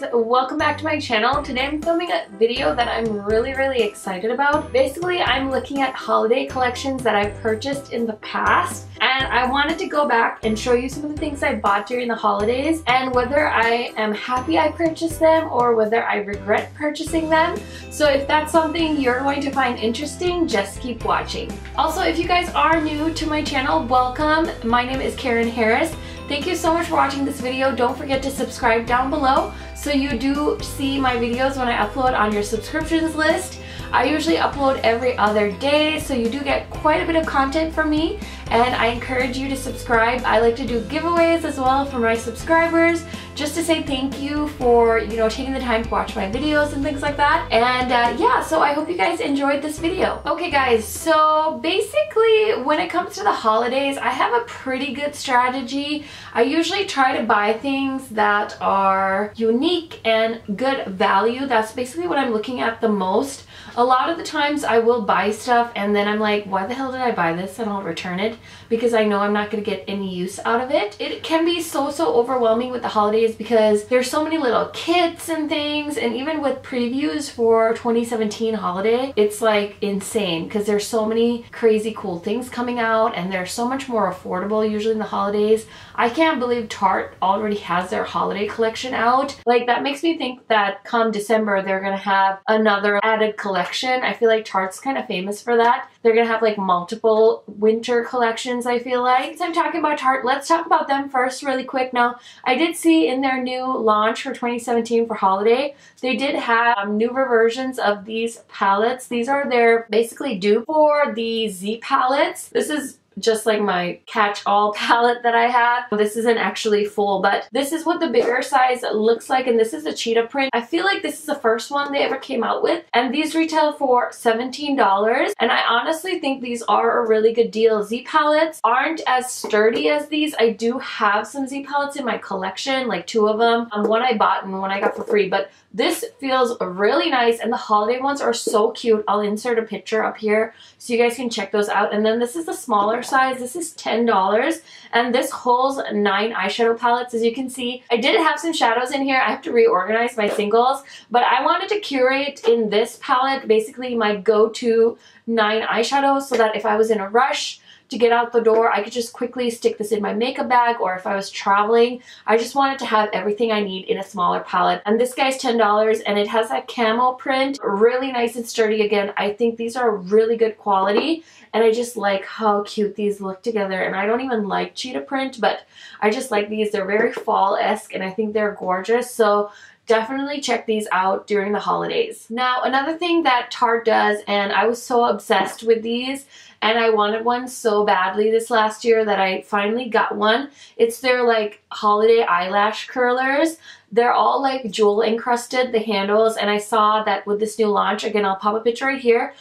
guys, welcome back to my channel. Today I'm filming a video that I'm really excited about. Basically, I'm looking at holiday collections that I've purchased in the past, and I wanted to go back and show you some of the things I bought during the holidays and whether I am happy I purchased them or whether I regret purchasing them. So if that's something you're going to find interesting, just keep watching. Also, if you guys are new to my channel, welcome. My name is Karen Harris. Thank you so much for watching this video. Don't forget to subscribe down below so you do see my videos when I upload on your subscriptions list. I usually upload every other day, so you do get quite a bit of content from me, and I encourage you to subscribe. I like to do giveaways as well for my subscribers, just to say thank you for, you know, taking the time to watch my videos and things like that. And yeah, so I hope you guys enjoyed this video. Okay guys, so basically when it comes to the holidays, I have a pretty good strategy. I usually try to buy things that are unique and good value. That's basically what I'm looking at the most. A lot of the times I will buy stuff and then I'm like, why the hell did I buy this? And I'll return it because I know I'm not going to get any use out of it. It can be so overwhelming with the holidays because there's so many little kits and things, and even with previews for 2017 holiday, it's like insane because there's so many crazy cool things coming out and they're so much more affordable usually in the holidays. I can't believe Tarte already has their holiday collection out. Like, that makes me think that come December they're gonna have another added collection. I feel like Tarte's kind of famous for that. They're gonna have like multiple winter collections, I feel like. Since I'm talking about Tarte, let's talk about them first really quick. Now, I did see in their new launch for 2017 for holiday, they did have newer versions of these palettes. These are their basically dupe for the Z palettes. This is just like my catch-all palette that I have. This isn't actually full, but this is what the bigger size looks like, and this is a cheetah print. I feel like this is the first one they ever came out with, and these retail for $17, and I honestly think these are a really good deal. Z palettes aren't as sturdy as these. I do have some Z palettes in my collection, like two of them. One I bought and one I got for free, but this feels really nice, and the holiday ones are so cute. I'll insert a picture up here so you guys can check those out. And then this is the smaller size. This is $10, and this holds 9 eyeshadow palettes. As you can see, I did have some shadows in here. I have to reorganize my singles, but I wanted to curate in this palette basically my go-to 9 eyeshadows so that if I was in a rush to get out the door, I could just quickly stick this in my makeup bag, or if I was traveling, I just wanted to have everything I need in a smaller palette. And this guy's $10, and it has that camel print, really nice and sturdy. Again, I think these are really good quality, and I just like how cute these look together. And I don't even like cheetah print, but I just like these. They're very fall-esque, and I think they're gorgeous. So definitely check these out during the holidays. Now, another thing that Tarte does, and I was so obsessed with these, and I wanted one so badly this last year that I finally got one. It's their like holiday eyelash curlers. They're all like jewel encrusted, the handles, and I saw that with this new launch, again, I'll pop a picture right here,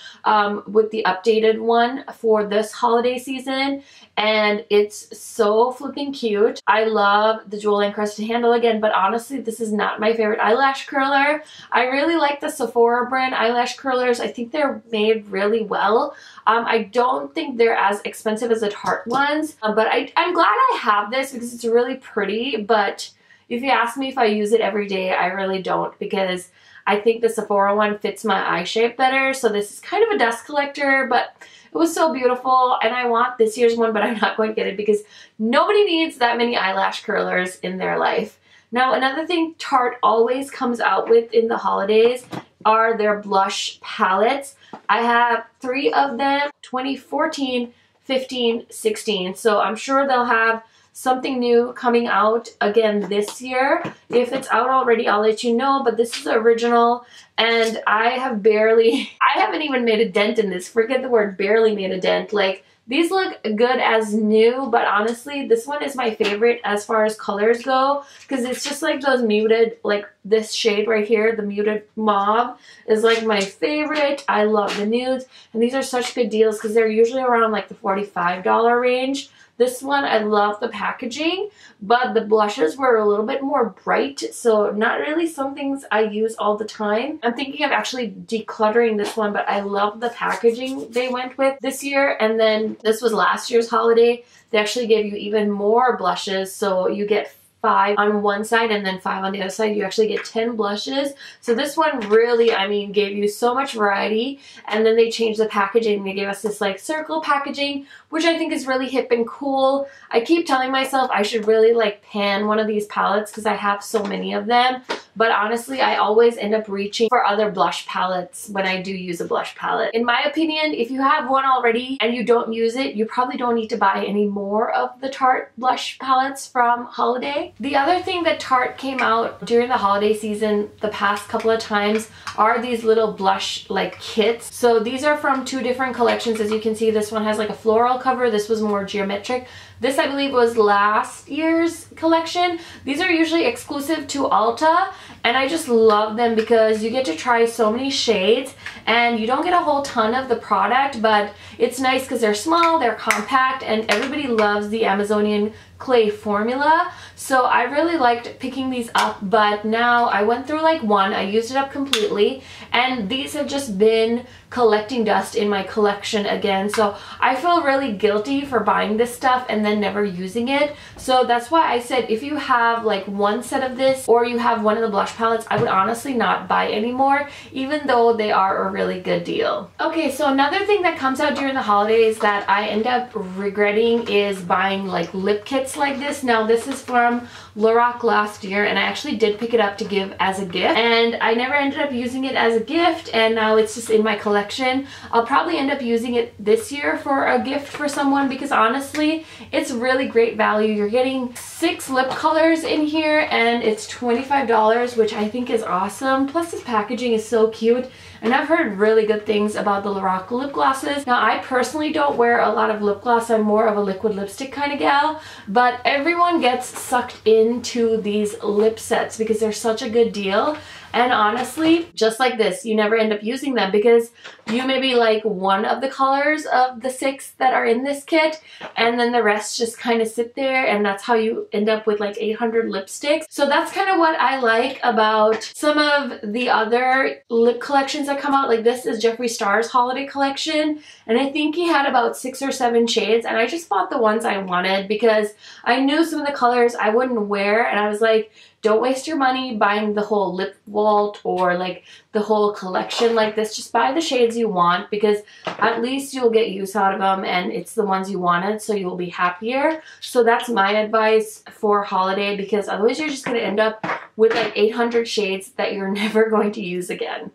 with the updated one for this holiday season, and it's so flipping cute. I love the jewel encrusted handle again, but honestly, this is not my favorite eyelash curler. I really like the Sephora brand eyelash curlers. I think they're made really well. I don't think they're as expensive as the Tarte ones, but I'm glad I have this because it's really pretty, but if you ask me if I use it every day, I really don't, because I think the Sephora one fits my eye shape better. So this is kind of a dust collector, but it was so beautiful, and I want this year's one, but I'm not going to get it because nobody needs that many eyelash curlers in their life. Now, another thing Tarte always comes out with in the holidays are their blush palettes. I have 3 of them, 2014, 15, 16. So I'm sure they'll have something new coming out again this year. If it's out already, I'll let you know, but this is the original, and I haven't even made a dent in this. Forget the word barely made a dent. Like, these look good as new, but honestly, this one is my favorite as far as colors go, because it's just like those muted, like this shade right here, the muted mauve is like my favorite. I love the nudes, and these are such good deals because they're usually around like the $45 range. This one, I love the packaging, but the blushes were a little bit more bright, so not really some things I use all the time. I'm thinking of actually decluttering this one, but I love the packaging they went with this year. And then this was last year's holiday. They actually gave you even more blushes, so you get 5 on one side and then 5 on the other side, you actually get 10 blushes. So this one really, I mean, gave you so much variety. And then they changed the packaging. They gave us this like circle packaging, which I think is really hip and cool. I keep telling myself I should really like pan one of these palettes because I have so many of them. But honestly, I always end up reaching for other blush palettes when I do use a blush palette. In my opinion, if you have one already and you don't use it, you probably don't need to buy any more of the Tarte blush palettes from holiday. The other thing that Tarte came out during the holiday season the past couple of times are these little blush like kits. So these are from two different collections. As you can see, this one has like a floral cover. This was more geometric. This, I believe, was last year's collection. These are usually exclusive to Ulta, and I just love them because you get to try so many shades, and you don't get a whole ton of the product, but it's nice because they're small, they're compact, and everybody loves the Amazonian clay formula. So I really liked picking these up, but now I went through like one, I used it up completely, and these have just been collecting dust in my collection again. So I feel really guilty for buying this stuff and then never using it. So that's why I said if you have like one set of this or you have one of the blush palettes, I would honestly not buy anymore, even though they are a really good deal. Okay, so another thing that comes out during the holidays that I end up regretting is buying like lip kits like this. Now this is from Lorac last year, and I actually did pick it up to give as a gift, and I never ended up using it as a gift, and now it's just in my collection. I'll probably end up using it this year for a gift for someone because honestly it's really great value. You're getting 6 lip colors in here and it's $25, which I think is awesome. Plus this packaging is so cute, and I've heard really good things about the Lorac lip glosses. Now I personally don't wear a lot of lip gloss. I'm more of a liquid lipstick kind of gal, but everyone gets sucked into these lip sets because they're such a good deal. And honestly, just like this, you never end up using them because you maybe like one of the colors of the 6 that are in this kit, and then the rest just kind of sit there, and that's how you end up with like 800 lipsticks. So that's kind of what I like about some of the other lip collections that come out. Like this is Jeffree Star's holiday collection, and I think he had about 6 or 7 shades, and I just bought the ones I wanted because I knew some of the colors I wouldn't wear, and I was like, don't waste your money buying the whole lip vault or like the whole collection like this. Just buy the shades you want because at least you'll get use out of them, and it's the ones you wanted, so you'll be happier. So that's my advice for holiday, because otherwise you're just going to end up with like 800 shades that you're never going to use again.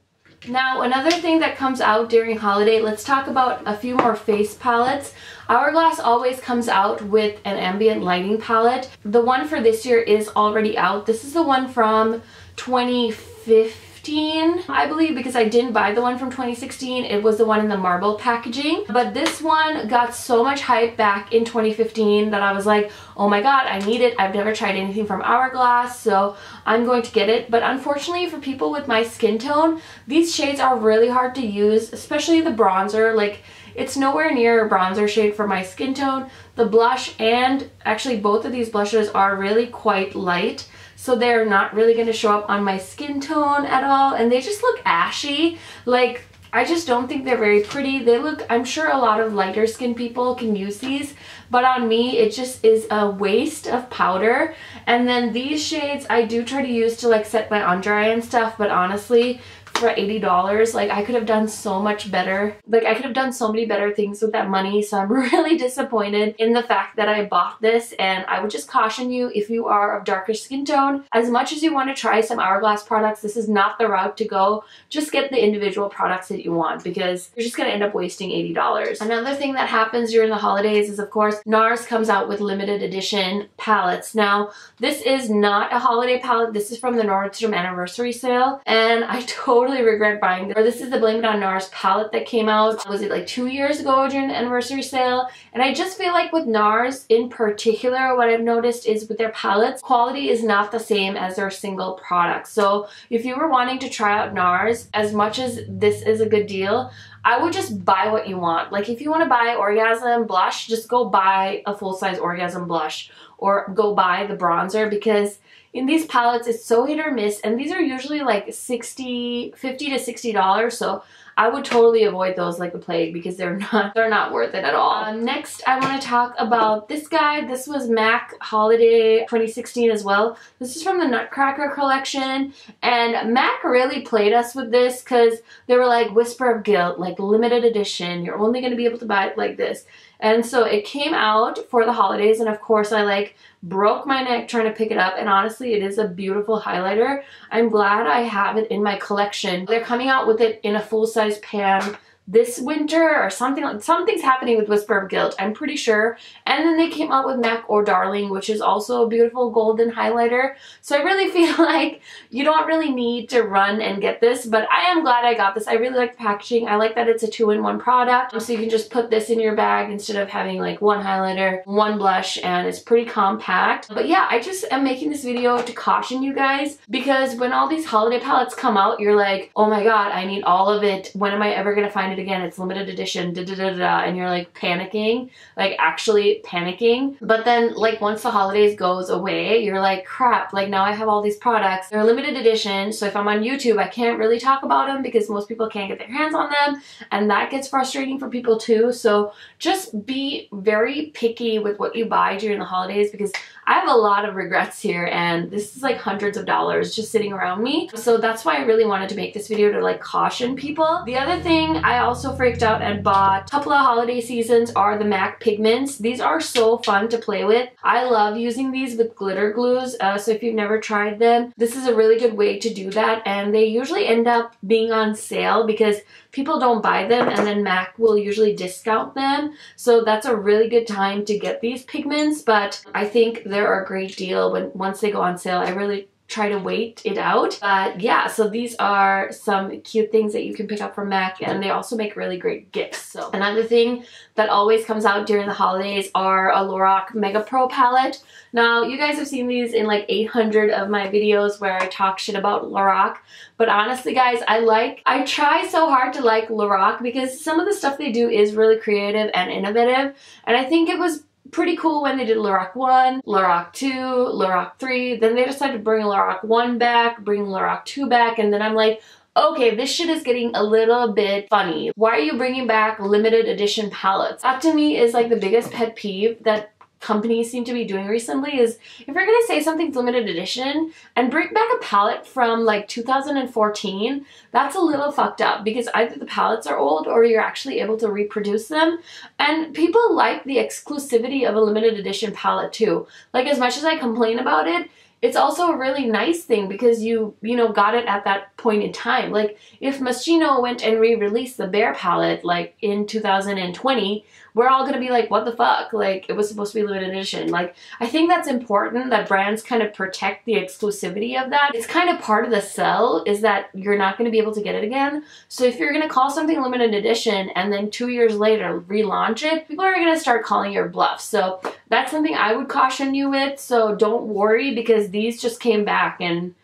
Now another thing that comes out during holiday, let's talk about a few more face palettes. Hourglass always comes out with an ambient lighting palette. The one for this year is already out. This is the one from 2015, I believe, because I didn't buy the one from 2016. It was the one in the marble packaging. But this one got so much hype back in 2015 that I was like, oh my god, I need it. I've never tried anything from Hourglass, so I'm going to get it. But unfortunately for people with my skin tone, these shades are really hard to use, especially the bronzer. Like, it's nowhere near a bronzer shade for my skin tone. The blush, and actually both of these blushes are really quite light, so they're not really going to show up on my skin tone at all, and they just look ashy. Like, I just don't think they're very pretty. They look, I'm sure a lot of lighter skin people can use these, but on me it just is a waste of powder. And then these shades I do try to use to like set my under eye and stuff, but honestly for $80, like, I could have done so much better. Like, I could have done so many better things with that money, so I'm really disappointed in the fact that I bought this. And I would just caution you, if you are of darker skin tone, as much as you want to try some Hourglass products, this is not the route to go. Just get the individual products that you want, because you're just going to end up wasting $80. Another thing that happens during the holidays is, of course, NARS comes out with limited edition palettes. Now, this is not a holiday palette. This is from the Nordstrom anniversary sale, and I totally regret buying this. Or this is the Blame It On NARS palette that came out, was it like 2 years ago during the anniversary sale? And I just feel like with NARS in particular, what I've noticed is with their palettes, quality is not the same as their single product. So if you were wanting to try out NARS, as much as this is a good deal, I would just buy what you want. Like, if you want to buy orgasm blush, just go buy a full-size orgasm blush, or go buy the bronzer, because in these palettes it's so hit or miss, and these are usually like $50 to $60, so I would totally avoid those like a plague because they're not worth it at all. Next, I want to talk about this guy. This was MAC Holiday 2016 as well. This is from the Nutcracker collection, and MAC really played us with this because they were like, Whisper of Guilt, like limited edition. You're only going to be able to buy it like this. And so it came out for the holidays, and of course I like broke my neck trying to pick it up, and honestly it is a beautiful highlighter. I'm glad I have it in my collection. They're coming out with it in a full-size pan this winter or something. Something's happening with Whisper of Guilt, I'm pretty sure. And then they came out with MAC Oh Darling, which is also a beautiful golden highlighter. So I really feel like you don't really need to run and get this, but I am glad I got this. I really like the packaging. I like that it's a two-in-one product, so you can just put this in your bag instead of having like one highlighter, one blush, and it's pretty compact. But yeah, I just am making this video to caution you guys, because when all these holiday palettes come out, you're like, oh my god, I need all of it. When am I ever gonna find it again? It's limited edition, da da da da, and you're like panicking, like actually panicking. But then like once the holidays goes away, you're like, crap, like now I have all these products. They're limited edition, so if I'm on YouTube I can't really talk about them because most people can't get their hands on them, and that gets frustrating for people too. So just be very picky with what you buy during the holidays, because I have a lot of regrets here, and this is like hundreds of dollars just sitting around me. So that's why I really wanted to make this video, to like caution people. The other thing I also freaked out and bought a couple of holiday seasons are the MAC pigments. These are so fun to play with. I love using these with glitter glues, so if you've never tried them, this is a really good way to do that. And they usually end up being on sale because people don't buy them, and then MAC will usually discount them. So that's a really good time to get these pigments, but I think they're a great deal once they go on sale. I really try to wait it out. But yeah, so these are some cute things that you can pick up from MAC, and they also make really great gifts. So another thing that always comes out during the holidays are a Lorac Mega Pro palette. Now you guys have seen these in like 800 of my videos where I talk shit about Lorac, but honestly guys, I try so hard to like Lorac because some of the stuff they do is really creative and innovative, and I think it was pretty cool when they did Lorac 1, Lorac 2, Lorac 3, then they decided to bring Lorac 1 back, bring Lorac 2 back, and then I'm like, okay, this shit is getting a little bit funny. Why are you bringing back limited edition palettes? That to me is like the biggest pet peeve that companies seem to be doing recently, is if you're gonna say something's limited edition and bring back a palette from like 2014, that's a little fucked up, because either the palettes are old or you're actually able to reproduce them. And people like the exclusivity of a limited edition palette too. Like, as much as I complain about it, it's also a really nice thing because you know, got it at that point in time. Like, if Moschino went and re-released the Bear palette like in 2020, we're all gonna be like, what the fuck? Like, it was supposed to be limited edition. Like, I think that's important that brands kind of protect the exclusivity of that. It's kind of part of the sell, is that you're not gonna be able to get it again. So if you're gonna call something limited edition and then 2 years later relaunch it, people are gonna start calling your bluff. So that's something I would caution you with. So don't worry, because these just came back, and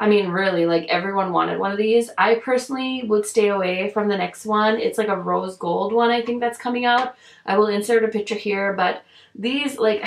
I mean really, like, everyone wanted one of these. I personally would stay away from the next one. It's like a rose gold one, I think, that's coming out. I will insert a picture here, but these, like,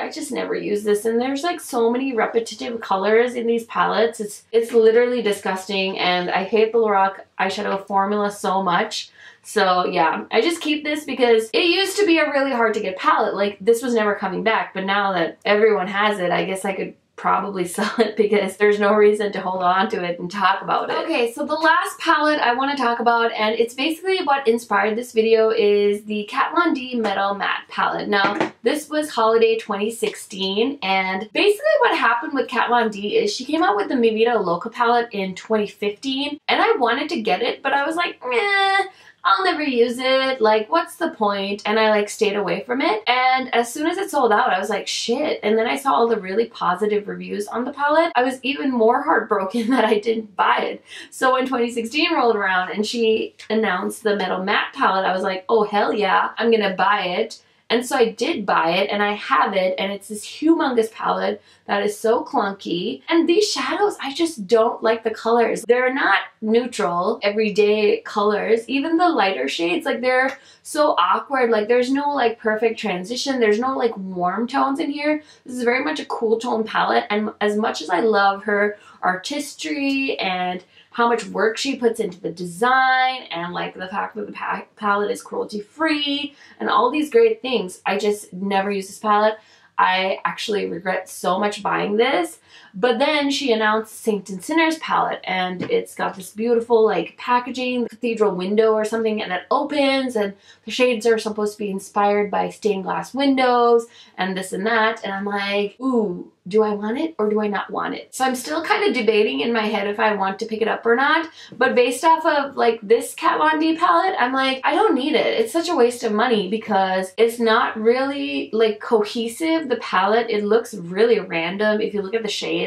I just never use this, and there's like so many repetitive colors in these palettes. It's literally disgusting, and I hate the Lorac eyeshadow formula so much. So yeah, I just keep this because it used to be a really hard to get palette. Like, this was never coming back, but now that everyone has it, I guess I could probably sell it because there's no reason to hold on to it and talk about it. Okay, so the last palette I want to talk about, and it's basically what inspired this video, is the Kat Von D Metal Matte palette. Now, this was holiday 2016, and basically what happened with Kat Von D is she came out with the Mi Vida Loca palette in 2015, and I wanted to get it, but I was like, meh, I'll never use it, like, what's the point? And I like stayed away from it, and as soon as it sold out I was like, shit. And then I saw all the really positive reviews on the palette. I was even more heartbroken that I didn't buy it. So when 2016 rolled around and she announced the Metal Matte palette, I was like, oh hell yeah, I'm gonna buy it. And so I did buy it, and I have it, and it's this humongous palette that is so clunky. And these shadows, I just don't like the colors. They're not neutral, everyday colors. Even the lighter shades, like, they're so awkward. Like, there's no like perfect transition. There's no like warm tones in here. This is very much a cool tone palette, and as much as I love her artistry and how much work she puts into the design and like the fact that the palette is cruelty free and all these great things. I just never use this palette. I actually regret so much buying this. But then she announced Saint and Sinners palette, and it's got this beautiful like packaging, cathedral window or something, and it opens and the shades are supposed to be inspired by stained glass windows and this and that. And I'm like, ooh, do I want it or do I not want it? So I'm still kind of debating in my head if I want to pick it up or not. But based off of like this Kat Von D palette, I'm like, I don't need it. It's such a waste of money because it's not really like cohesive, the palette. It looks really random if you look at the shades.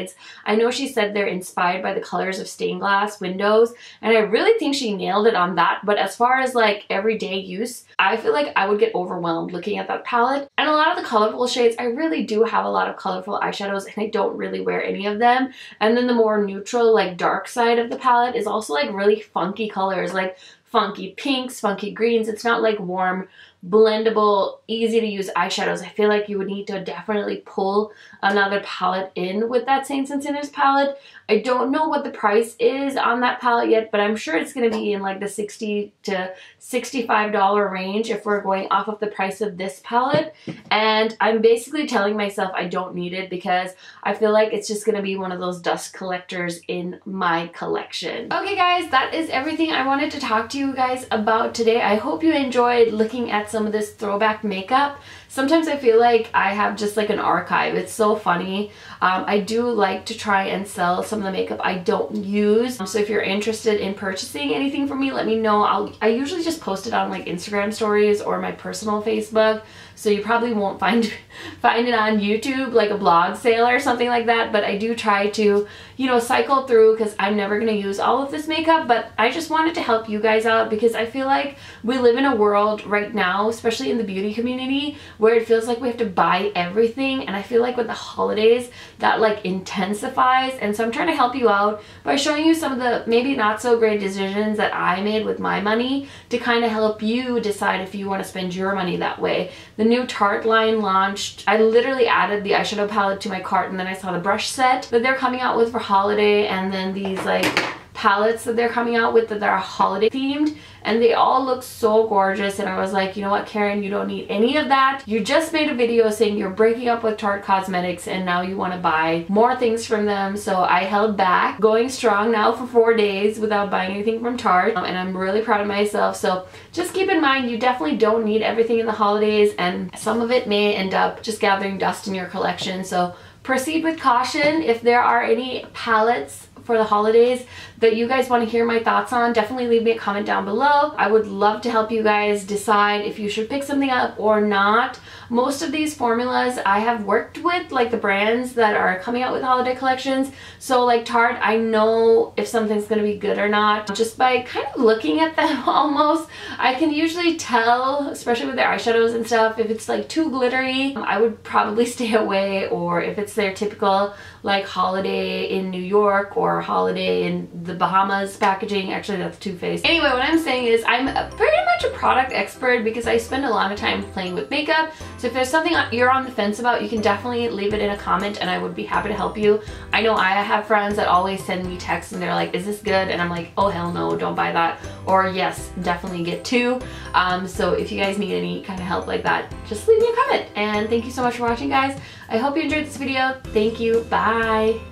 I know she said they're inspired by the colors of stained glass windows, and I really think she nailed it on that. But as far as like everyday use, I feel like I would get overwhelmed looking at that palette. And a lot of the colorful shades, I really do have a lot of colorful eyeshadows and I don't really wear any of them. And then the more neutral, like dark side of the palette is also like really funky colors, like funky pinks, funky greens. It's not like warm, blendable, easy to use eyeshadows. I feel like you would need to definitely pull another palette in with that Saints and Sinners palette. I don't know what the price is on that palette yet, but I'm sure it's going to be in like the $60 to $65 range if we're going off of the price of this palette. And I'm basically telling myself I don't need it because I feel like it's just going to be one of those dust collectors in my collection. Okay guys, that is everything I wanted to talk to you guys about today. I hope you enjoyed looking at some of this throwback makeup. Sometimes I feel like I have just like an archive. It's so funny. I do like to try and sell some of the makeup I don't use. So if you're interested in purchasing anything from me, let me know. I usually just post it on like Instagram stories or my personal Facebook. So you probably won't find it on YouTube, like a blog sale or something like that. But I do try to, you know, cycle through because I'm never going to use all of this makeup. But I just wanted to help you guys out because I feel like we live in a world right now, especially in the beauty community, where it feels like we have to buy everything. And I feel like with the holidays that like intensifies. And so I'm trying to help you out by showing you some of the maybe not so great decisions that I made with my money to kind of help you decide if you want to spend your money that way. The new Tarte line launched. I literally added the eyeshadow palette to my cart and then I saw the brush set that they're coming out with for holiday, and then these like palettes that they're coming out with that are holiday themed, and they all look so gorgeous. And I was like, you know what, Karen, you don't need any of that. You just made a video saying you're breaking up with Tarte Cosmetics and now you want to buy more things from them. So I held back, going strong now for 4 days without buying anything from Tarte, and I'm really proud of myself. So just keep in mind, you definitely don't need everything in the holidays, and some of it may end up just gathering dust in your collection. So proceed with caution. If there are any palettes for the holidays that you guys want to hear my thoughts on, definitely leave me a comment down below. I would love to help you guys decide if you should pick something up or not. Most of these formulas I have worked with, like the brands that are coming out with holiday collections. So like Tarte, I know if something's going to be good or not just by kind of looking at them almost. I can usually tell, especially with their eyeshadows and stuff, if it's like too glittery, I would probably stay away. Or if it's their typical like holiday in New York or holiday in the Bahamas packaging. Actually, that's Too Faced. Anyway, what I'm saying is I'm pretty much a product expert because I spend a lot of time playing with makeup. So if there's something you're on the fence about, you can definitely leave it in a comment and I would be happy to help you. I know I have friends that always send me texts and they're like, is this good? And I'm like, oh hell no, don't buy that. Or yes, definitely get two. So if you guys need any kind of help like that, just leave me a comment. And thank you so much for watching, guys. I hope you enjoyed this video. Thank you. Bye.